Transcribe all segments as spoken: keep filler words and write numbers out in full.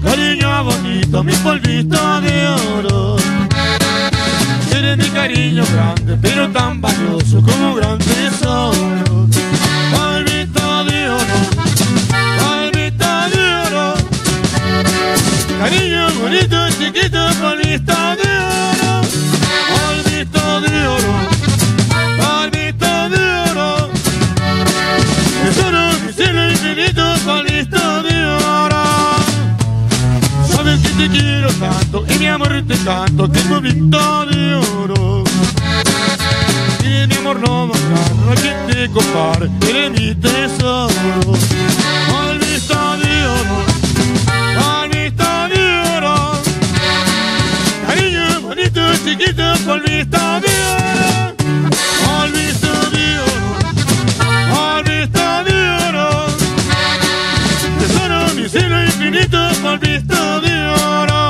bonito, cariño bonito, mi polvito de oro. Eres mi cariño grande, pero tan valioso como un gran tesoro. Polvito de oro, polvito de oro, cariño bonito, chiquito, polvito de oro. Polvito de oro, polvito de oro, tesoro, mi cielo infinito, polvito de oro. Sabes que te quiero tanto y mi amor te canto, que polvito de oro. Y mi amor no va a que te compare, eres mi tesoro. Polvito de oro, polvito de oro, cariño bonito, chiquito, polvito de oro. Polvito de oro, polvito de oro, tesoro, mi cielo infinito, polvito de oro.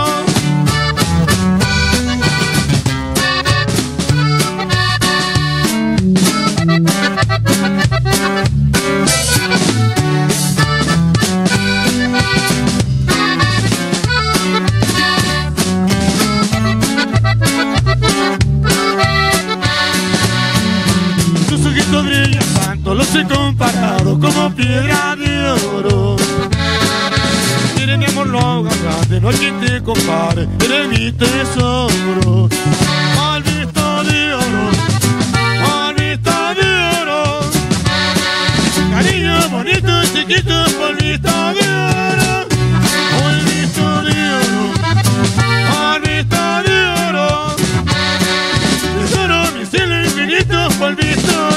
Los he comparado como piedra de oro. Eres mi amor, lo grande, no hay quien te compare, eres mi tesoro. Polvito de oro, polvito de oro, cariño bonito, chiquito, polvito de oro. Polvito de oro, polvito de oro, tesoro, mi cielo infinito, polvito de oro.